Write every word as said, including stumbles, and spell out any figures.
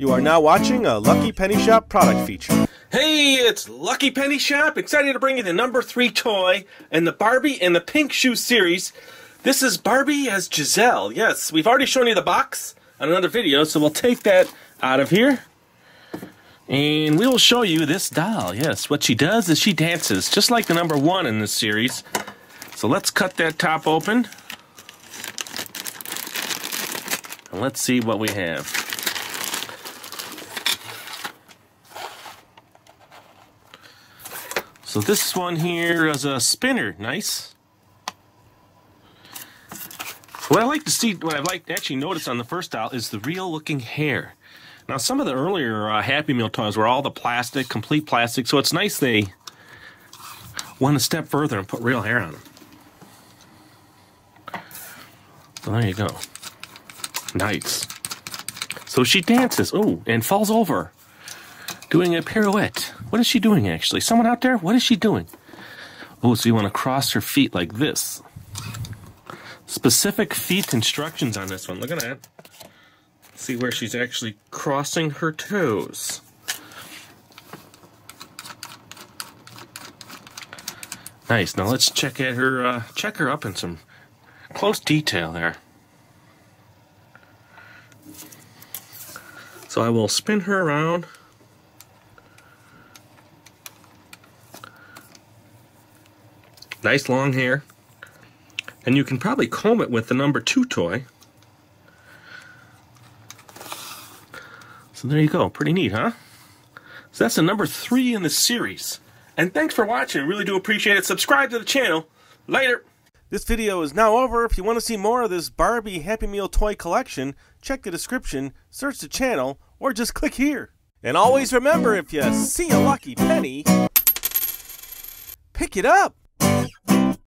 You are now watching a Lucky Penny Shop product feature. Hey, it's Lucky Penny Shop. Excited to bring you the number three toy in the Barbie and the Pink Shoe series. This is Barbie as Giselle. Yes, we've already shown you the box on another video, so we'll take that out of here. And we will show you this doll. Yes, what she does is she dances, just like the number one in this series. So let's cut that top open. And let's see what we have. So this one here is a spinner. Nice. What I like to see, what I've like to actually notice on the first doll is the real looking hair. Now, some of the earlier uh, Happy Meal toys were all the plastic, complete plastic, so it's nice they went a step further and put real hair on them. So there you go. Nice. So she dances, oh, and falls over, doing a pirouette. What is she doing, actually? Someone out there? What is she doing? Oh, so you want to cross her feet like this. Specific feet instructions on this one. Look at that. See where she's actually crossing her toes. Nice. Now let's check at her. Uh, check her up in some close detail there. So I will spin her around. Nice long hair, and you can probably comb it with the number two toy. So there you go. Pretty neat, huh? So that's the number three in the series. And thanks for watching. Really do appreciate it. Subscribe to the channel. Later. This video is now over. If you want to see more of this Barbie Happy Meal toy collection, check the description, search the channel, or just click here. And always remember, if you see a lucky penny, pick it up.